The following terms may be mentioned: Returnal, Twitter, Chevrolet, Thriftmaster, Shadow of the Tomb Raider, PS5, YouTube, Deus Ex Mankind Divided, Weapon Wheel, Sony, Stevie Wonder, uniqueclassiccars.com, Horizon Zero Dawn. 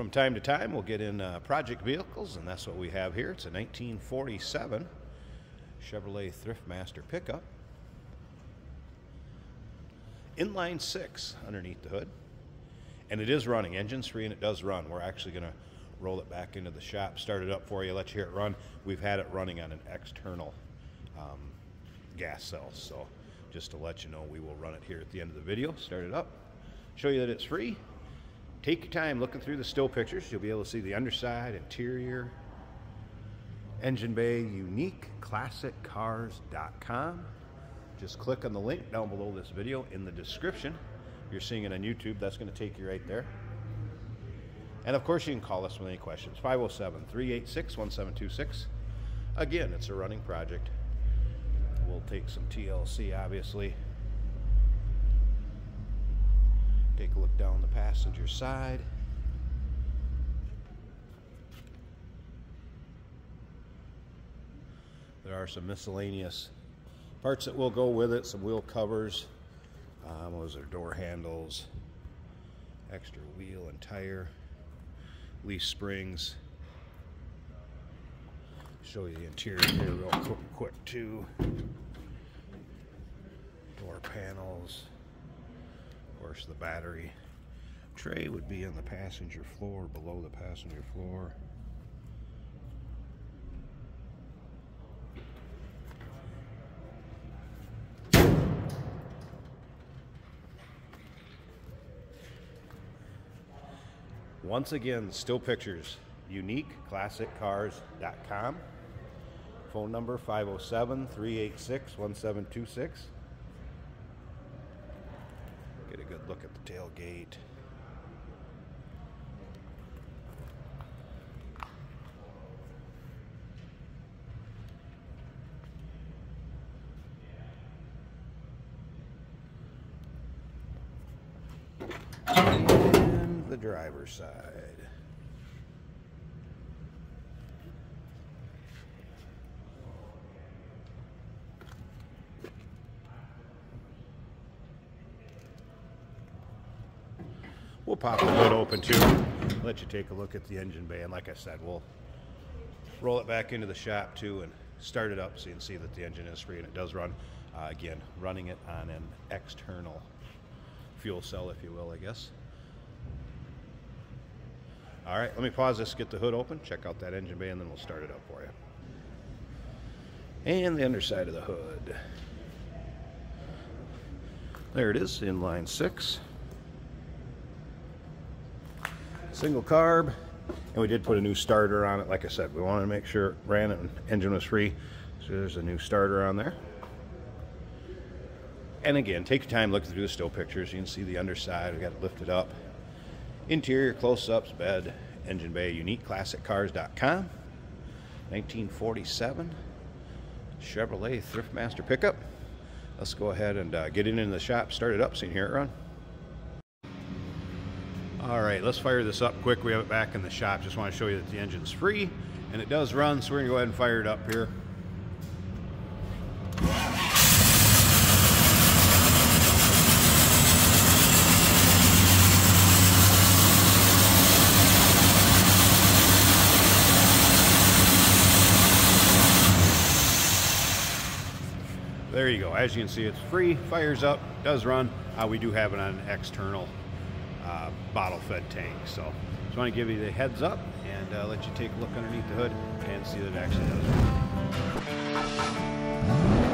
From time to time, we'll get in project vehicles, and that's what we have here. It's a 1947 Chevrolet Thriftmaster pickup. Inline six underneath the hood. And it is running, engine's free, and it does run. We're actually going to roll it back into the shop, start it up for you, let you hear it run. We've had it running on an external gas cell, so just to let you know, we will run it here at the end of the video. Start it up, show you that it's free. Take your time looking through the still pictures. You'll be able to see the underside, interior, engine bay, uniqueclassiccars.com. Just click on the link down below this video in the description. If you're seeing it on YouTube, that's going to take you right there. And of course, you can call us with any questions, 507-386-1726. Again, it's a running project. We'll take some TLC, obviously. Take a look down the passenger side. There are some miscellaneous parts that will go with it, some wheel covers, those are door handles, extra wheel and tire, leaf springs. Show you the interior here real quick too. Door panels. Of course, the battery tray would be on the passenger floor, below the passenger floor. Once again, still pictures, uniqueclassiccars.com. Phone number 507-386-1726. Get a good look at the tailgate. And the driver's side. We'll pop the hood open too, let you take a look at the engine bay, and like I said, we'll roll it back into the shop too and start it up so you can see that the engine is free and it does run. Again, running it on an external fuel cell, if you will, I guess. All right, let me pause this, get the hood open, check out that engine bay, and then we'll start it up for you. And the underside of the hood. There it is, inline six. Single carb, and we did put a new starter on it. Like I said, we wanted to make sure it ran and engine was free, so there's a new starter on there. And again, take your time looking through the still pictures. You can see the underside. We got it lifted up, interior, close-ups, bed, engine bay. uniqueclassiccars.com. 1947 Chevrolet Thriftmaster pickup. Let's go ahead and get it into the shop, start it up, so you can hear it run. All right, let's fire this up quick. We have it back in the shop. Just want to show you that the engine's free and it does run, so we're gonna go ahead and fire it up here. There you go. As you can see, it's free, fires up, does run. We do have it on an external bottle fed tank, so just want to give you the heads up and let you take a look underneath the hood and see that it actually does work.